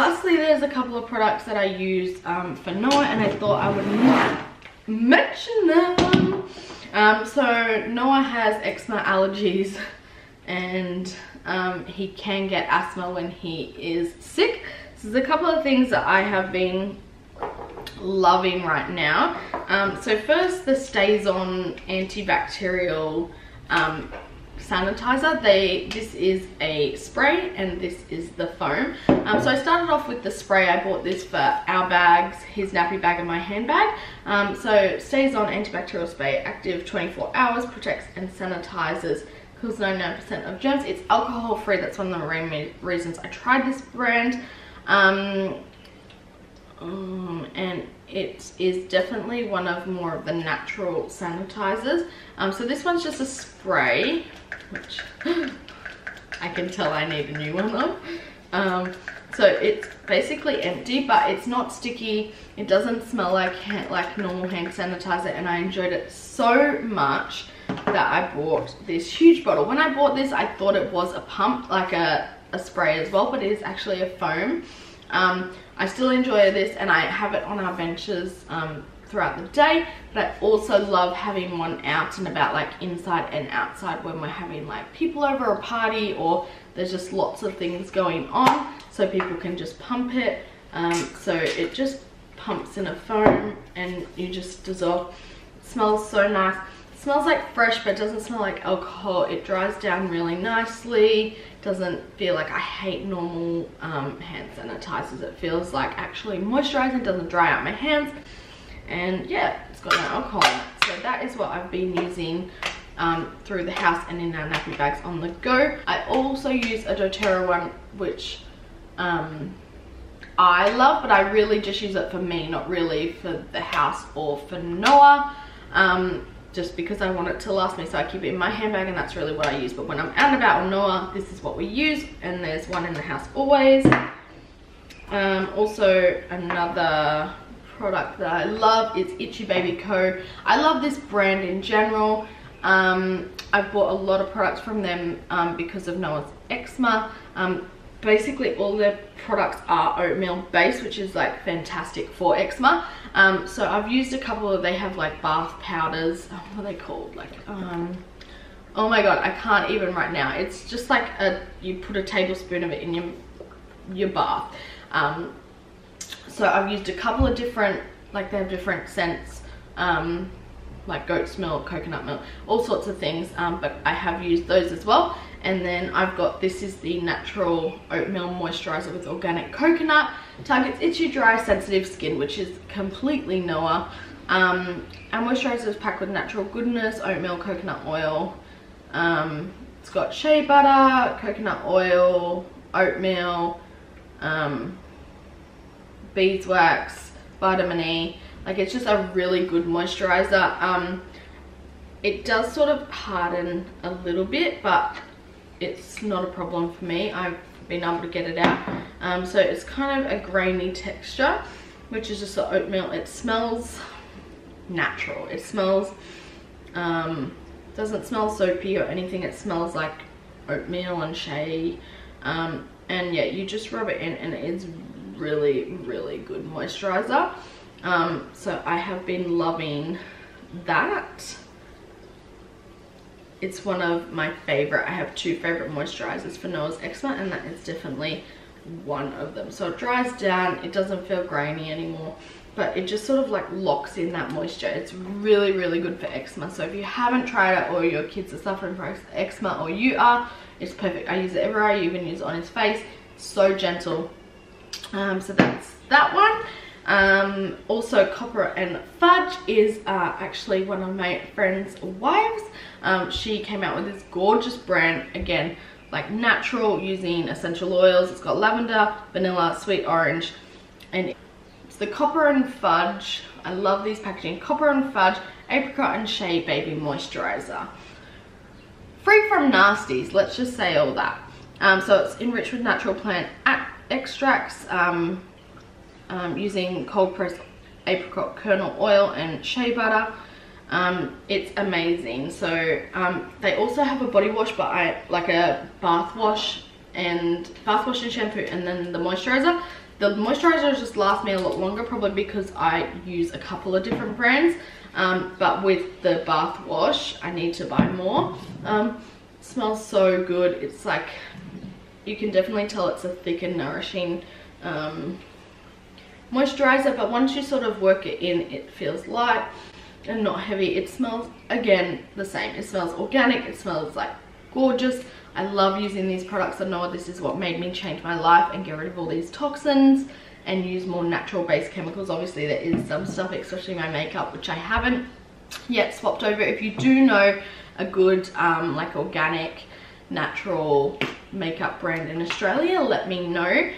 Lastly, there's a couple of products that I used for Noah, and I thought I would not mention them. So Noah has eczema allergies, and he can get asthma when he is sick. So there's a couple of things that I have been loving right now. So first, the Stayzon antibacterial sanitizer. This is a spray and this is the foam. So I started off with the spray. I bought this for our bags, his nappy bag and my handbag. So Stayzon antibacterial spray, active 24 hours, protects and sanitizes, kills 99% of germs. It's alcohol free. That's one of the main reasons I tried this brand. And it is definitely one of more of the natural sanitizers. So this one's just a spray, which I can tell I need a new one of. So it's basically empty, but it's not sticky. It doesn't smell like normal hand sanitizer, and I enjoyed it so much that I bought this huge bottle. When I bought this, I thought it was a pump, like a spray as well, but it is actually a foam. I still enjoy this, and I have it on our benches throughout the day, but I also love having one out and about, like inside and outside, when we're having like people over, a party, or there's just lots of things going on, so people can just pump it. So it just pumps in a foam and you just dissolve. It smells so nice. It smells like fresh, but it doesn't smell like alcohol. It dries down really nicely. Doesn't feel like, I hate normal hand sanitizers. It feels like actually moisturizing, doesn't dry out my hands, and yeah, it's got no alcohol in it. So that is what I've been using through the house and in our nappy bags on the go. I also use a doTerra one, which I love, but I really just use it for me, not really for the house or for Noah, just because I want it to last me, so I keep it in my handbag, and that's really what I use. But when I'm out and about on Noah, this is what we use, and there's one in the house always. Also, another product that I love is Itchy Baby Co. I love this brand in general. I've bought a lot of products from them because of Noah's eczema. Basically all their products are oatmeal based, which is like fantastic for eczema. So I've used a couple of, they have like bath powders, what are they called, like oh my god, I can't even right now. It's just like you put a tablespoon of it in your bath. So I've used a couple of different, like they have different scents, like goat's milk, coconut milk, all sorts of things, but I have used those as well. And then I've got, this is the natural oatmeal moisturizer with organic coconut. Targets itchy, dry, sensitive skin, which is completely Noah. Our moisturizer is packed with natural goodness, oatmeal, coconut oil. It's got shea butter, coconut oil, oatmeal, beeswax, vitamin E. Like, it's just a really good moisturizer. It does sort of harden a little bit, but it's not a problem for me. I've been able to get it out. So it's kind of a grainy texture, which is just the oatmeal. It smells natural. It smells, doesn't smell soapy or anything. It smells like oatmeal and shea. And yeah, you just rub it in, and it's really, really good moisturizer. So I have been loving that. It's one of my favorite. I have two favorite moisturizers for Noah's eczema, and that is definitely one of them. So it dries down, it doesn't feel grainy anymore, but it just sort of like locks in that moisture. It's really, really good for eczema. So if you haven't tried it, or your kids are suffering from eczema, or you are, it's perfect. I use it everywhere. I even use it on his face. It's so gentle. So that's that one. Also, Copper and Fudge is actually one of my friend's wives. She came out with this gorgeous brand, again, like natural, using essential oils. It's got lavender, vanilla, sweet orange, and it's the Copper and Fudge. I love these packaging. Copper and Fudge Apricot and Shea Baby Moisturizer, free from nasties, let's just say all that. So it's enriched with natural plant extracts, using cold pressed apricot kernel oil and shea butter. It's amazing. So they also have a body wash, but I like a bath wash and shampoo, and then the moisturizer. The moisturizers just last me a lot longer, probably because I use a couple of different brands, but with the bath wash I need to buy more. Smells so good. It's like, you can definitely tell it's a thick and nourishing moisturizer, but once you sort of work it in, it feels light and not heavy. It smells, again, the same. It smells organic. It smells like gorgeous. I love using these products. I know this is what made me change my life and get rid of all these toxins and use more natural based chemicals. Obviously there is some stuff, especially my makeup, which I haven't yet swapped over. If you do know a good like organic natural makeup brand in Australia, let me know.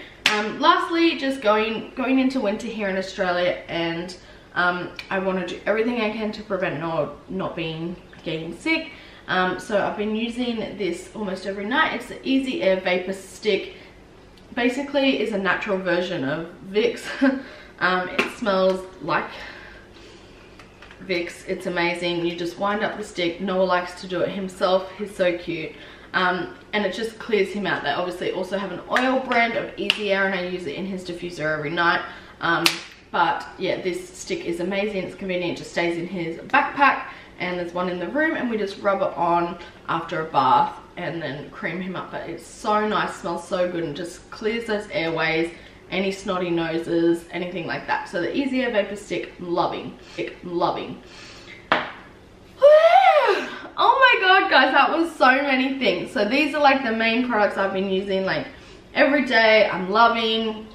Lastly, just going into winter here in Australia, and I want to do everything I can to prevent not getting sick. So I've been using this almost every night. It's the Easy Air Vapor Stick. Basically is a natural version of Vicks. It smells like Vicks. It's amazing. You just wind up the stick. Noah likes to do it himself. He's so cute. And it just clears him out. They obviously also have an oil brand of Easy Air, and I use it in his diffuser every night. But yeah, this stick is amazing. It's convenient. It just stays in his backpack. And there's one in the room, and we just rub it on after a bath and then cream him up. But it's so nice, smells so good, and just clears those airways, any snotty noses, anything like that. So the Easy Air Vapor Stick, I'm loving. Oh my god, guys, that was so many things. So these are like the main products I've been using like every day, I'm loving.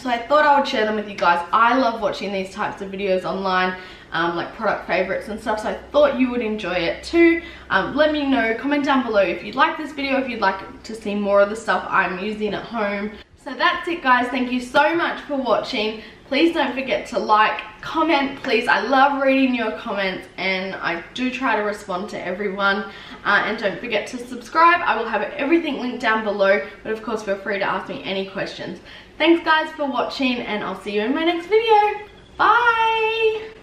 So I thought I would share them with you guys. I love watching these types of videos online, like product favorites and stuff, so I thought you would enjoy it too. Let me know, comment down below if you'd like this video, if you'd like to see more of the stuff I'm using at home. So that's it, guys. Thank you so much for watching. Please don't forget to like, comment, please. I love reading your comments, and I do try to respond to everyone. And don't forget to subscribe. I will have everything linked down below, but of course feel free to ask me any questions. Thanks, guys, for watching, and I'll see you in my next video. Bye!